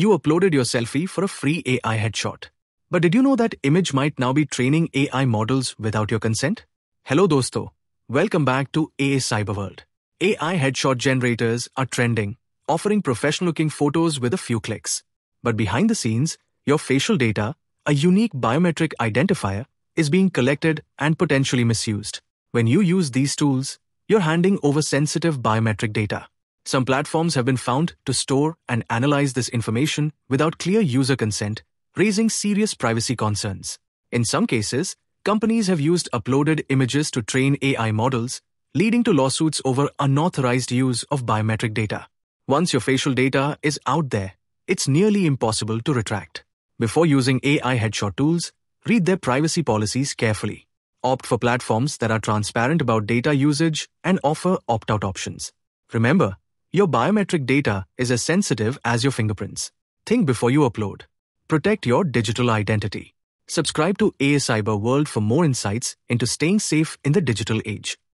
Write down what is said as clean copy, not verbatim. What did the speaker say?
You uploaded your selfie for a free AI headshot. But did you know that image might now be training AI models without your consent? Hello dosto, welcome back to AACyber World. AI headshot generators are trending, offering professional-looking photos with a few clicks. But behind the scenes, your facial data, a unique biometric identifier, is being collected and potentially misused. When you use these tools, you're handing over sensitive biometric data. Some platforms have been found to store and analyze this information without clear user consent, raising serious privacy concerns. In some cases, companies have used uploaded images to train AI models, leading to lawsuits over unauthorized use of biometric data. Once your facial data is out there, it's nearly impossible to retract. Before using AI headshot tools, read their privacy policies carefully. Opt for platforms that are transparent about data usage and offer opt-out options. Remember, your biometric data is as sensitive as your fingerprints. Think before you upload. Protect your digital identity. Subscribe to AACyber World for more insights into staying safe in the digital age.